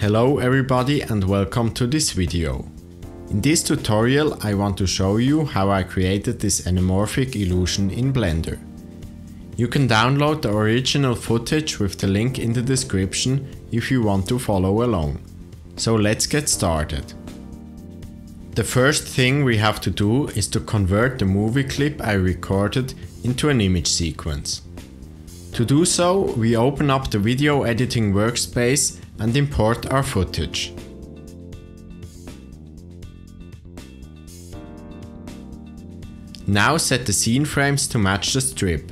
Hello everybody and welcome to this video. In this tutorial I want to show you how I created this anamorphic illusion in Blender. You can download the original footage with the link in the description if you want to follow along. So let's get started. The first thing we have to do is to convert the movie clip I recorded into an image sequence. To do so, we open up the video editing workspace and import our footage. Now set the scene frames to match the strip.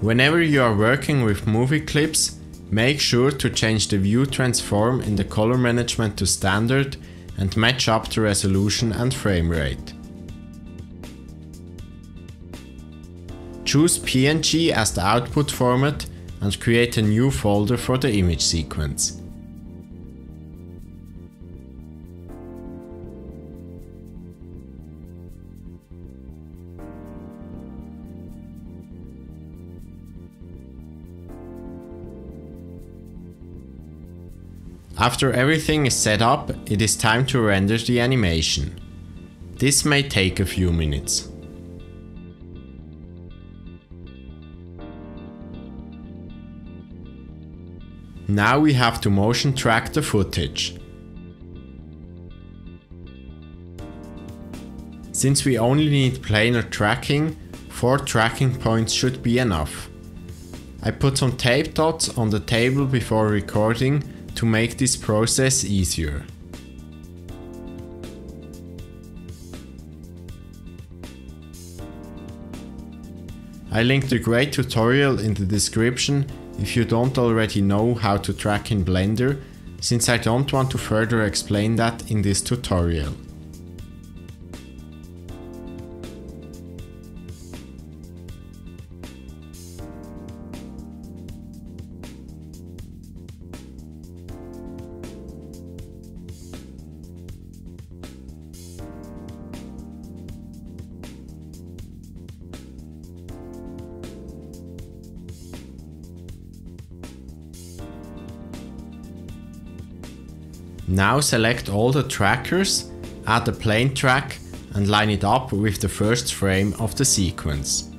Whenever you are working with movie clips, make sure to change the view transform in the color management to standard and match up the resolution and frame rate. Choose PNG as the output format and create a new folder for the image sequence. After everything is set up, it is time to render the animation. This may take a few minutes. Now we have to motion track the footage. Since we only need planar tracking, 4 tracking points should be enough. I put some tape dots on the table before recording to make this process easier. I linked a great tutorial in the description if you don't already know how to track in Blender, since I don't want to further explain that in this tutorial. Now select all the trackers, add a plane track and line it up with the first frame of the sequence.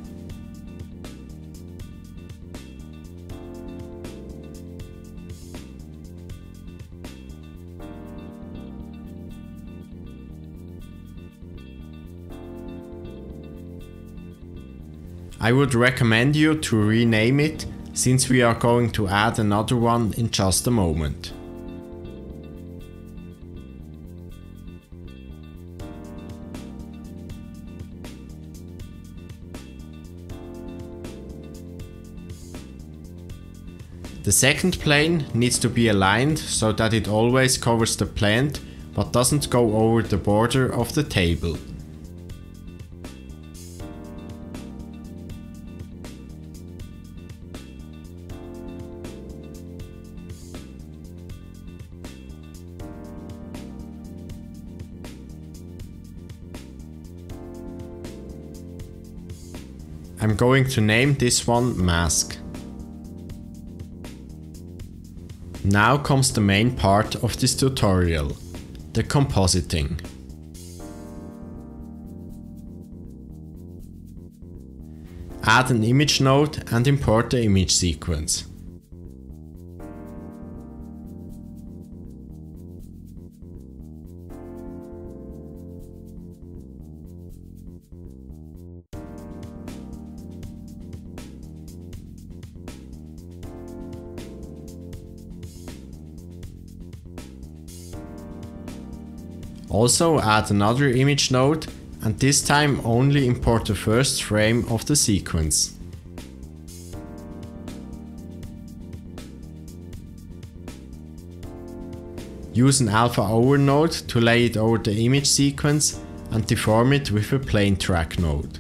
I would recommend you to rename it, since we are going to add another one in just a moment. The second plane needs to be aligned so that it always covers the plant but doesn't go over the border of the table. I'm going to name this one Mask. Now comes the main part of this tutorial, the compositing. Add an image node and import the image sequence. Also add another image node and this time only import the first frame of the sequence. Use an alpha over node to lay it over the image sequence and deform it with a plane track node.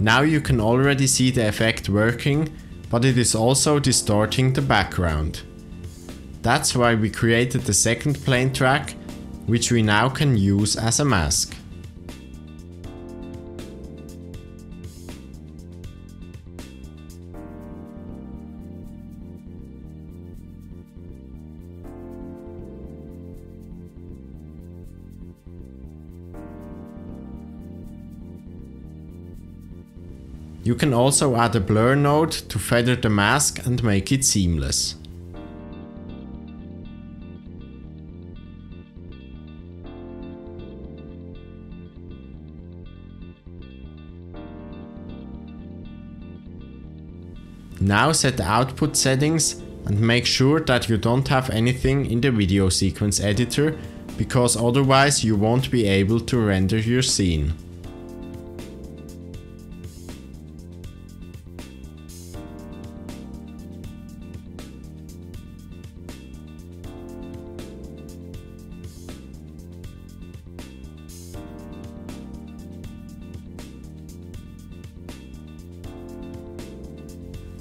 Now you can already see the effect working, but it is also distorting the background. That's why we created the second plane track, which we now can use as a mask. You can also add a blur node to feather the mask and make it seamless. Now set the output settings and make sure that you don't have anything in the video sequence editor, because otherwise you won't be able to render your scene.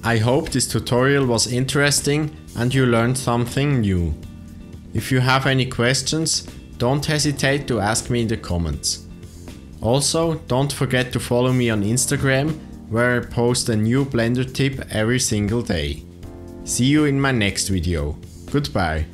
I hope this tutorial was interesting and you learned something new. If you have any questions, don't hesitate to ask me in the comments. Also, don't forget to follow me on Instagram, where I post a new Blender tip every single day. See you in my next video. Goodbye.